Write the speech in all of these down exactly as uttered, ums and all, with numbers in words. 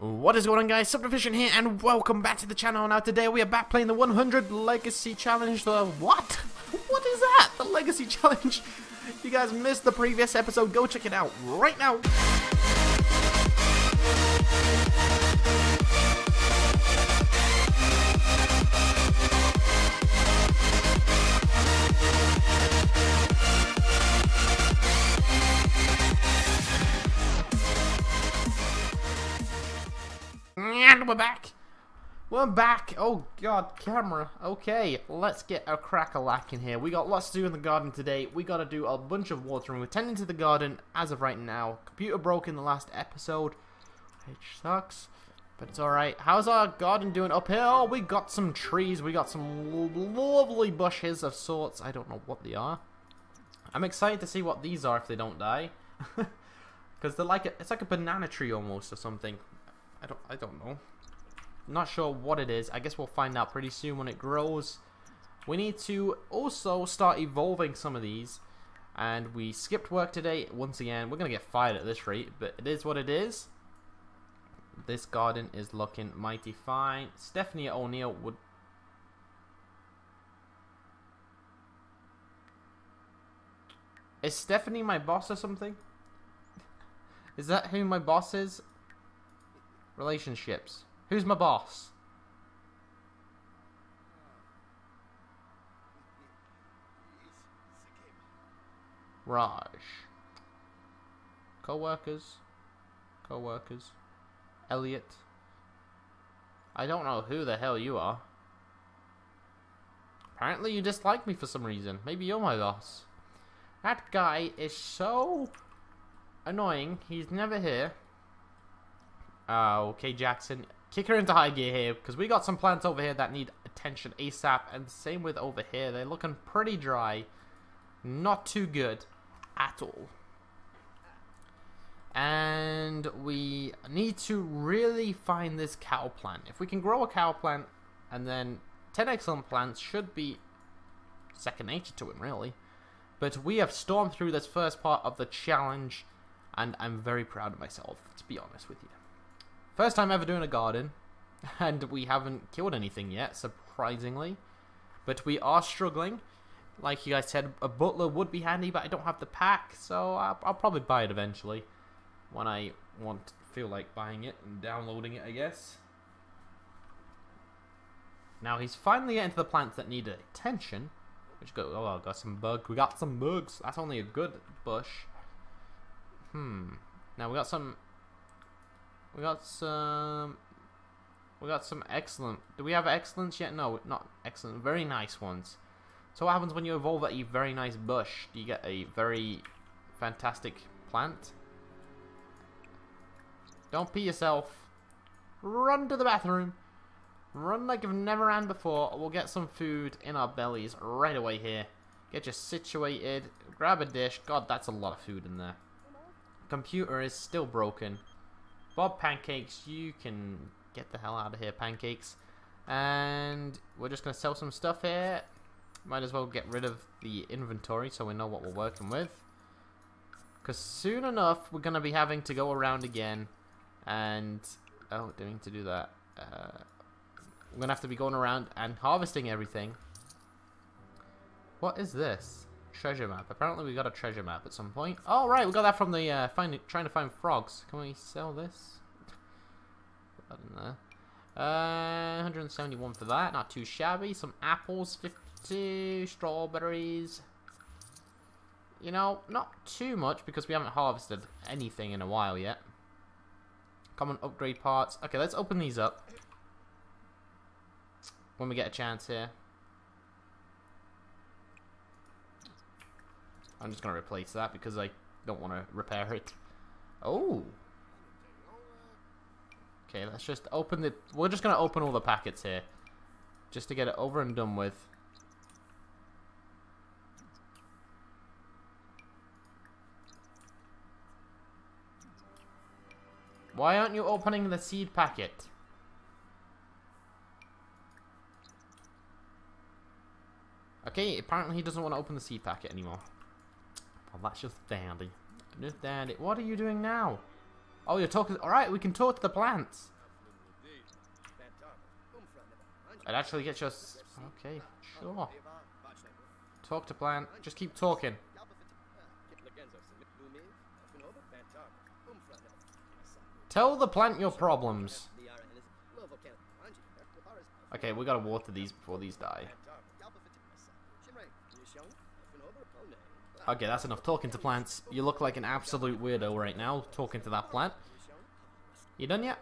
What is going on, guys? Subdivision here, and welcome back to the channel. Now today we are back playing the one hundred Legacy Challenge. The what? What is that? The Legacy Challenge? If you guys missed the previous episode, go check it out right now. We're back. We're back. Oh god, camera. Okay, let's get a crack-a-lack in here. We got lots to do in the garden today. We got to do a bunch of watering. We're tending to the garden as of right now. Computer broke in the last episode, which sucks, but it's alright. How's our garden doing up here? Oh, we got some trees. We got some lovely bushes of sorts. I don't know what they are. I'm excited to see what these are if they don't die. Because they're like a, it's like a banana tree almost or something. I don't, I don't know. I'm not sure what it is. I guess we'll find out pretty soon when it grows. We need to also start evolving some of these. And we skipped work today. Once again, we're going to get fired at this rate. But it is what it is. This garden is looking mighty fine. Stephanie O'Neill would... Is Stephanie my boss or something? Is that who my boss is? Relationships. Who's my boss? Raj. Co-workers. Co-workers. Elliot. I don't know who the hell you are. Apparently you dislike me for some reason. Maybe you're my boss. That guy is so annoying. He's never here. Uh, okay, Jackson, kick her into high gear here, because we got some plants over here that need attention ASAP, and same with over here. They're looking pretty dry, not too good at all. And we need to really find this cow plant. If we can grow a cow plant, and then ten excellent plants should be second nature to him, really. But we have stormed through this first part of the challenge, and I'm very proud of myself, to be honest with you. First time ever doing a garden, and we haven't killed anything yet, surprisingly. But we are struggling. Like you guys said, a butler would be handy, but I don't have the pack, so I'll, I'll probably buy it eventually. When I want, feel like buying it and downloading it, I guess. Now he's finally getting to the plants that need attention. Which got, oh, got some bugs. We got some bugs. That's only a good bush. Hmm. Now we got some... We got some. We got some excellent. Do we have excellence yet? No, not excellent. Very nice ones. So what happens when you evolve a very nice bush? Do you get a very fantastic plant? Don't pee yourself. Run to the bathroom. Run like you've never ran before. We'll get some food in our bellies right away here. Get you situated. Grab a dish. God, that's a lot of food in there. Computer is still broken. Bob Pancakes, you can get the hell out of here, Pancakes. And we're just going to sell some stuff here. Might as well get rid of the inventory so we know what we're working with. Because soon enough, we're going to be having to go around again. And, oh, didn't mean to do that. Uh, we're going to have to be going around and harvesting everything. What is this? Treasure map. Apparently we got a treasure map at some point. Oh right, we got that from the uh, find trying to find frogs. Can we sell this? Put that in there. Uh, one hundred seventy-one for that. Not too shabby. Some apples, fifty strawberries. You know, not too much because we haven't harvested anything in a while yet. Common upgrade parts. Okay, let's open these up when we get a chance here. I'm just going to replace that because I don't want to repair it. Oh. Okay, let's just open the... We're just going to open all the packets here. Just to get it over and done with. Why aren't you opening the seed packet? Okay, apparently he doesn't want to open the seed packet anymore. Well, that's just dandy. Just dandy. What are you doing now? Oh, you're talking. All right, we can talk to the plants. It actually gets your. Okay, sure. Talk to plant. Just keep talking. Tell the plant your problems. Okay, we gotta water these before these die. Okay, that's enough talking to plants. You look like an absolute weirdo right now, talking to that plant. You done yet?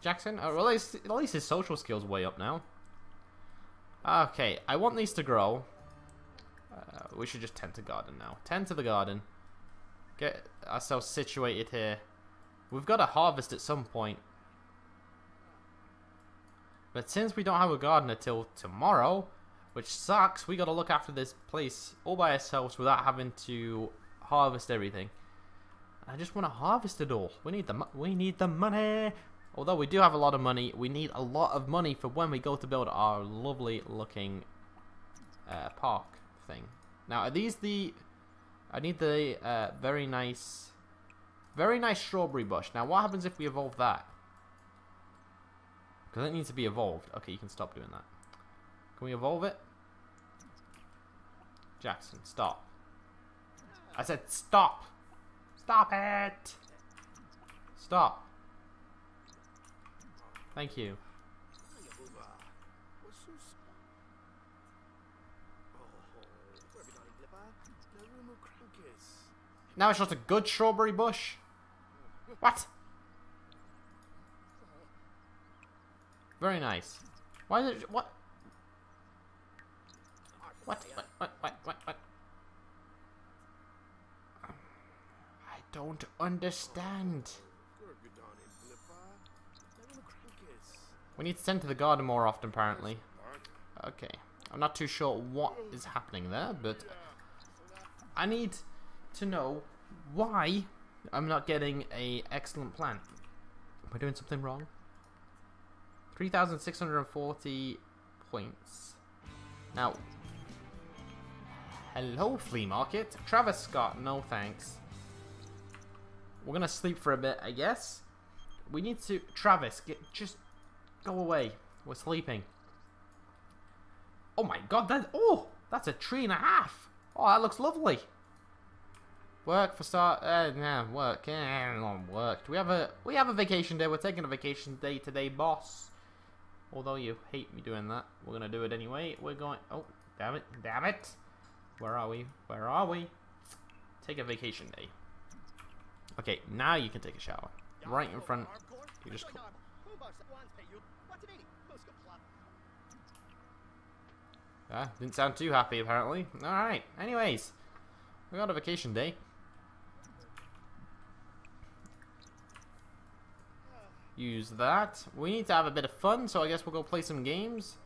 Jackson? Oh, at least, at least his social skills way up now. Okay, I want these to grow. Uh, we should just tend to garden now. Tend to the garden. Get ourselves situated here. We've got to harvest at some point. But since we don't have a gardener till tomorrow, which sucks, we got to look after this place all by ourselves without having to harvest everything. I just want to harvest it all. We need the mo we need the money. Although we do have a lot of money, we need a lot of money for when we go to build our lovely looking uh, park thing. Now, are these the? I need the uh, very nice, very nice strawberry bush. Now, what happens if we evolve that? Because it needs to be evolved. Okay, you can stop doing that. Can we evolve it? Jackson, stop. I said stop. Stop it. Stop. Thank you. Now it's just a good strawberry bush? What? Very nice. Why is it... What? What? What? What? What? What? What? I don't understand. We need to tend to the garden more often, apparently. Okay. I'm not too sure what is happening there, but I need to know why I'm not getting a excellent plant. Am I doing something wrong? three thousand six hundred forty points. Now, hello, flea market. Travis Scott, no thanks. We're going to sleep for a bit, I guess. We need to... Travis, get, just... Go away. We're sleeping. Oh my god, that oh, that's a tree and a half. Oh, that looks lovely. Work for start. Uh, nah, work. Uh, work. Do we have a we have a vacation day. We're taking a vacation day today, boss. Although you hate me doing that, we're gonna do it anyway. We're going. Oh, damn it, damn it. Where are we? Where are we? Take a vacation day. Okay, now you can take a shower. Right in front. You just. Ah, didn't sound too happy apparently. Alright, anyways, we got a vacation day. Use that. We need to have a bit of fun, so I guess we'll go play some games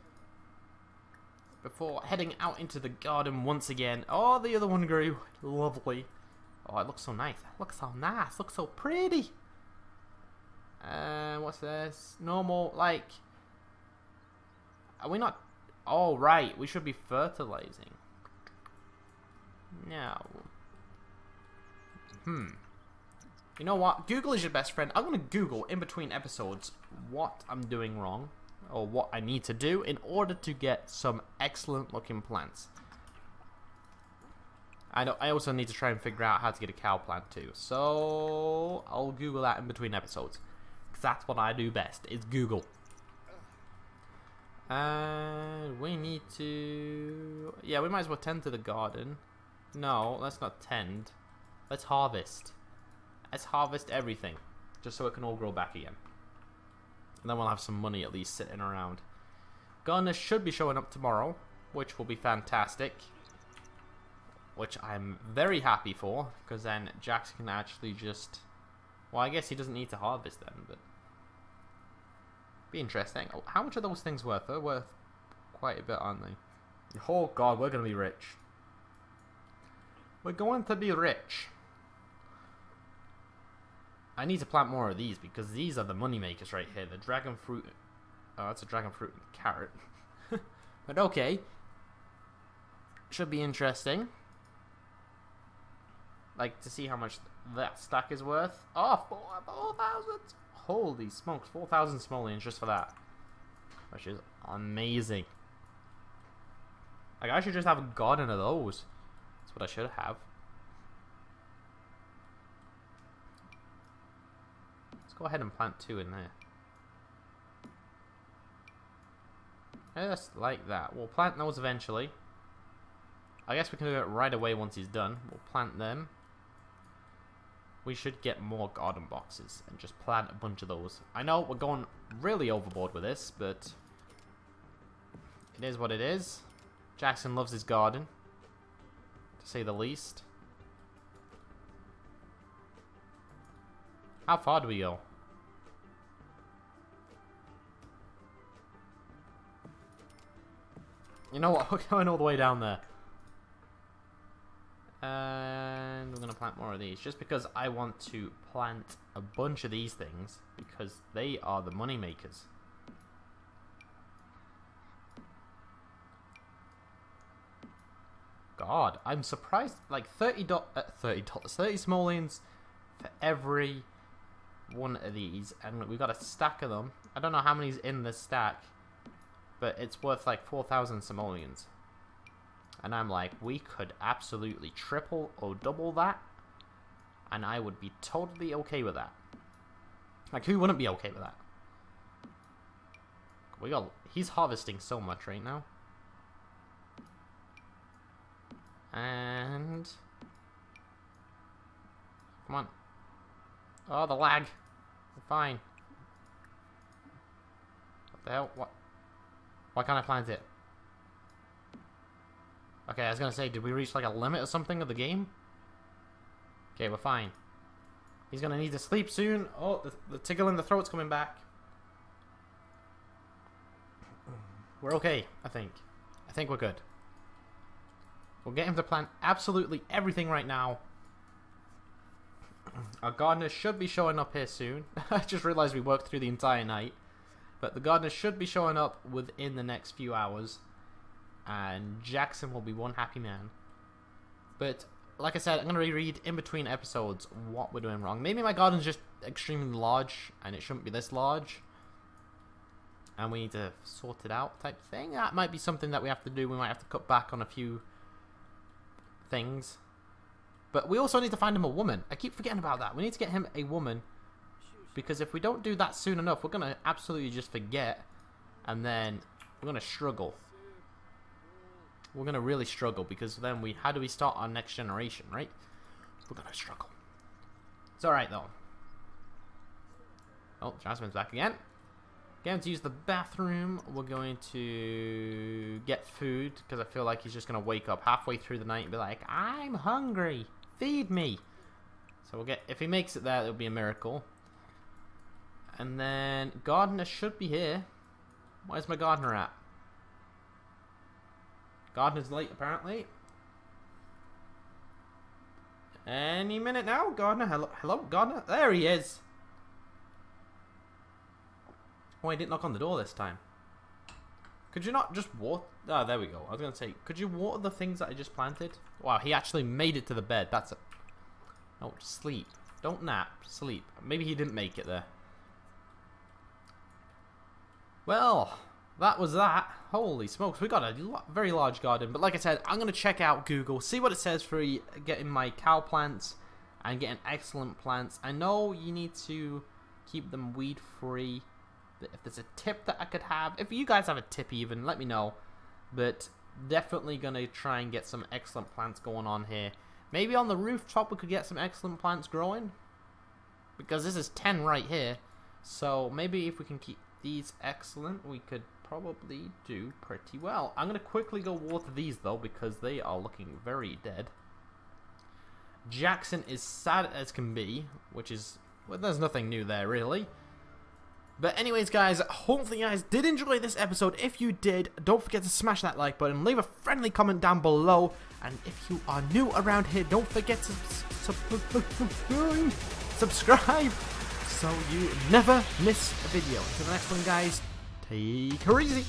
before heading out into the garden once again. Oh, the other one grew. Lovely. Oh, it looks so nice. It looks so nice. It looks so pretty. Uh, what's this? Normal, like... Are we not... Oh, right. We should be fertilizing. No. Hmm. You know what? Google is your best friend. I'm going to Google in between episodes what I'm doing wrong or what I need to do in order to get some excellent looking plants. I, don't, I also need to try and figure out how to get a cow plant too. So, I'll Google that in between episodes. That's what I do best, is Google. And uh, we need to... Yeah, we might as well tend to the garden. No, let's not tend. Let's harvest. Let's harvest everything. Just so it can all grow back again. And then we'll have some money at least sitting around. Gardeners should be showing up tomorrow, which will be fantastic. Which I'm very happy for, because then Jackson can actually just... Well, I guess he doesn't need to harvest them, but... Be interesting. Oh, how much are those things worth? They're worth quite a bit, aren't they? Oh god, we're going to be rich. We're going to be rich. I need to plant more of these because these are the money makers right here. The dragon fruit. Oh, that's a dragon fruit and carrot. But okay. Should be interesting. Like to see how much that stack is worth. Oh, four thousand! Holy smokes, four thousand simoleons just for that. Which is amazing. Like, I should just have a garden of those. That's what I should have. Let's go ahead and plant two in there. Just like that. We'll plant those eventually. I guess we can do it right away once he's done. We'll plant them. We should get more garden boxes and just plant a bunch of those. I know we're going really overboard with this, but it is what it is. Jackson loves his garden, to say the least. How far do we go? You know what, we're going all the way down there. And we're going to plant more of these. Just because I want to plant a bunch of these things. Because they are the money makers. God, I'm surprised. Like thirty dollars, thirty simoleons for every one of these. And we've got a stack of them. I don't know how many's in this stack. But it's worth like four thousand simoleons. And I'm like, we could absolutely triple or double that. And I would be totally okay with that. Like, who wouldn't be okay with that? We got, he's harvesting so much right now. And... Come on. Oh, the lag. Fine. What the hell? What? Why can't I plant it? Okay, I was gonna say, did we reach like a limit or something of the game? Okay, we're fine. He's gonna need to sleep soon. Oh, the, the tickle in the throat's coming back. We're okay, I think. I think we're good. We'll get him to plant absolutely everything right now. Our gardener should be showing up here soon. I just realized we worked through the entire night. But the gardener should be showing up within the next few hours. And Jackson will be one happy man. But, like I said, I'm going to reread in between episodes what we're doing wrong. Maybe my garden's just extremely large, and it shouldn't be this large. And we need to sort it out type thing. That might be something that we have to do. We might have to cut back on a few things. But we also need to find him a woman. I keep forgetting about that. We need to get him a woman. Because if we don't do that soon enough, we're going to absolutely just forget. And then we're going to struggle. We're going to really struggle, because then we, how do we start our next generation, right? We're going to struggle. It's alright, though. Oh, Jasmine's back again. Going to use the bathroom. We're going to get food, because I feel like he's just going to wake up halfway through the night and be like, I'm hungry. Feed me. So we'll get, if he makes it there, it'll be a miracle. And then gardener should be here. Where's my gardener at? Gardener's late, apparently. Any minute now, gardener. Hello, hello, gardener. There he is. Oh, I didn't knock on the door this time. Could you not just water? Ah, oh, there we go. I was gonna say, could you water the things that I just planted? Wow, he actually made it to the bed. That's a. Oh, sleep. Don't nap. Sleep. Maybe he didn't make it there. Well, that was that. Holy smokes, we got a lo very large garden. But like I said, I'm going to check out Google, see what it says for getting my cow plants and getting excellent plants. I know you need to keep them weed free. But if there's a tip that I could have, if you guys have a tip even, let me know. But definitely going to try and get some excellent plants going on here. Maybe on the rooftop we could get some excellent plants growing. Because this is ten right here. So maybe if we can keep these excellent, we could probably do pretty well. I'm going to quickly go water these though, because they are looking very dead. Jackson is sad as can be, which is, well, there's nothing new there really. But anyways guys, hopefully you guys did enjoy this episode. If you did, don't forget to smash that like button, leave a friendly comment down below, and if you are new around here, don't forget to subscribe subscribe so you never miss a video. Until the next one guys, take her easy.